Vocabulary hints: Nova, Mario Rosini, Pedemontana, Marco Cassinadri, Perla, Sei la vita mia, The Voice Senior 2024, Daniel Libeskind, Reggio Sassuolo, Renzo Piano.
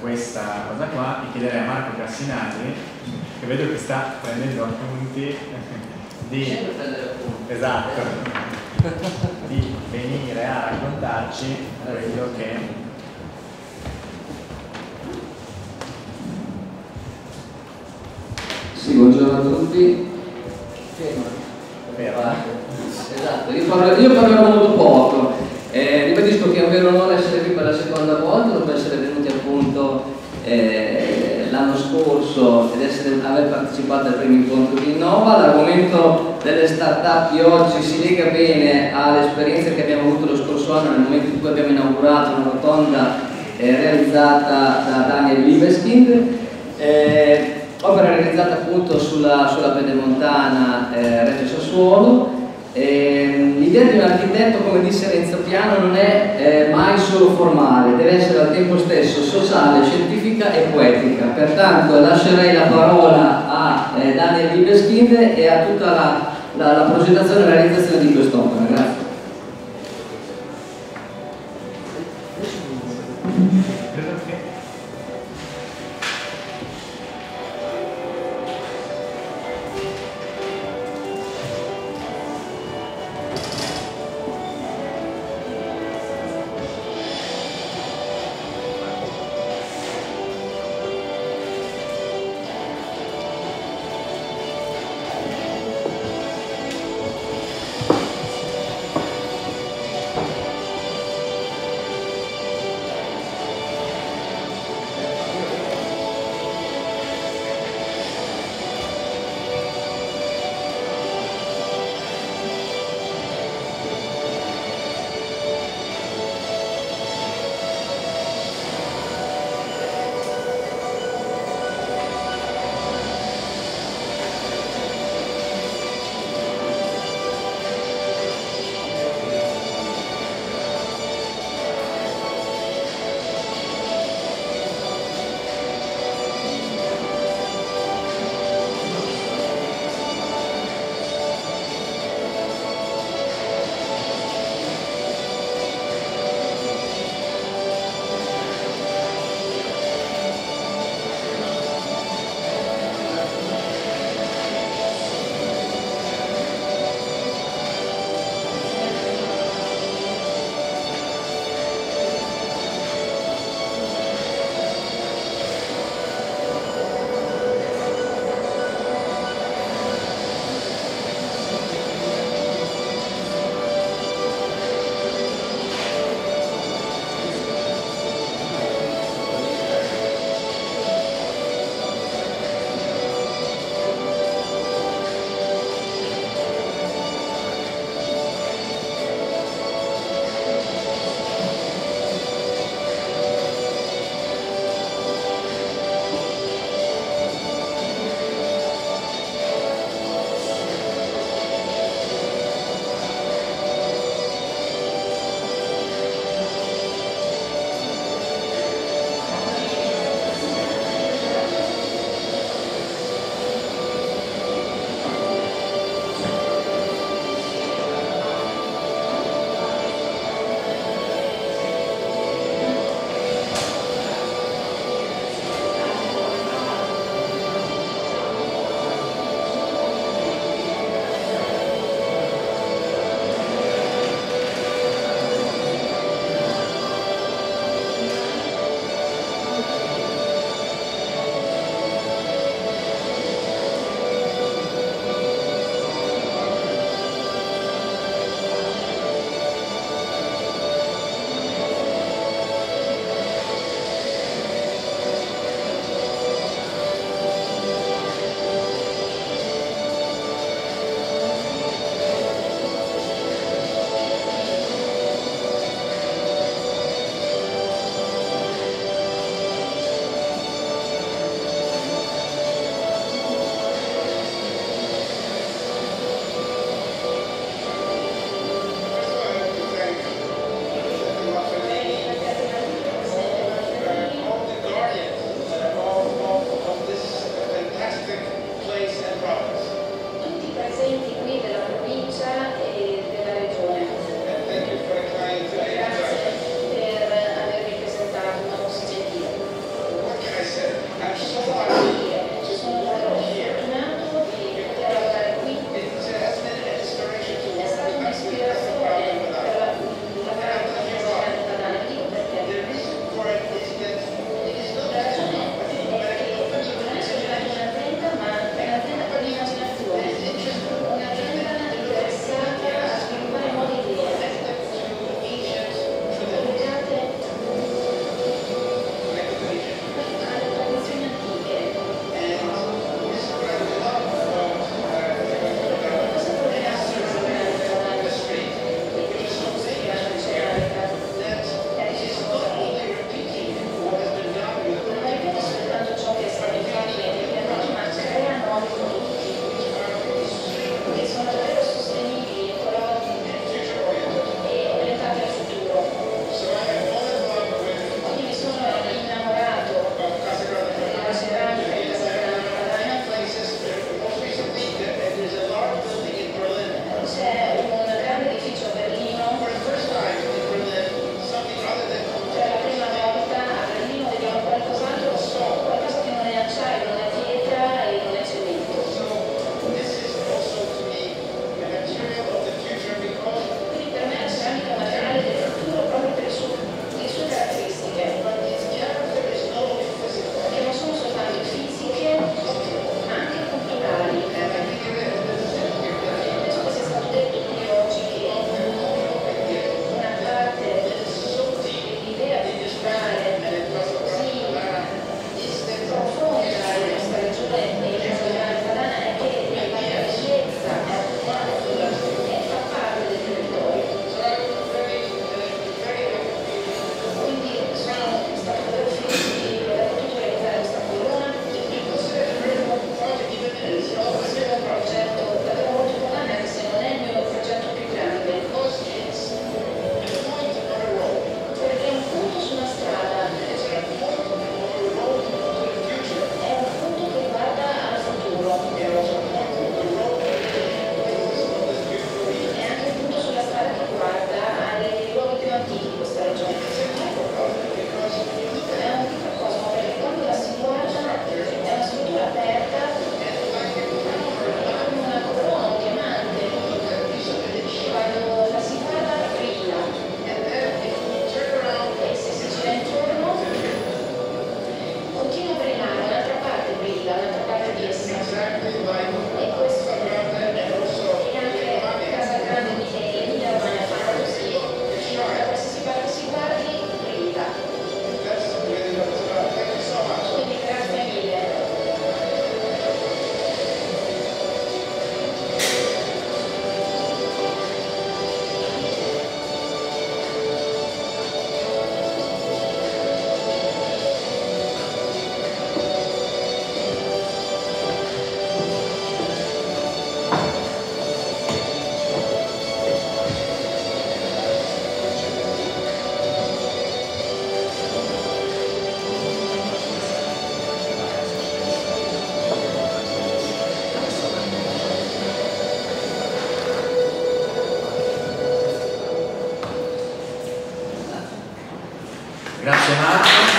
Questa cosa qua e chiederei a Marco Cassinadri, che vedo che sta prendendo appunti, di venire a raccontarci quello che buongiorno a tutti. Perla. Esatto, io parlerò molto poco. Ribadisco che è un vero onore essere qui per la seconda volta dopo essere venuti appunto l'anno scorso ed aver partecipato al primo incontro di Nova. L'argomento delle start-up di oggi si lega bene all'esperienza che abbiamo avuto lo scorso anno nel momento in cui abbiamo inaugurato una rotonda realizzata da Daniel Libeskind, opera realizzata appunto sulla Pedemontana Reggio Sassuolo. L'idea di un architetto, come disse Renzo Piano, non è mai solo formale, deve essere al tempo stesso sociale, scientifica e poetica. Pertanto lascerei la parola a Daniel Libeskind e a tutta la progettazione e realizzazione di quest'opera. Grazie. Grazie Marco.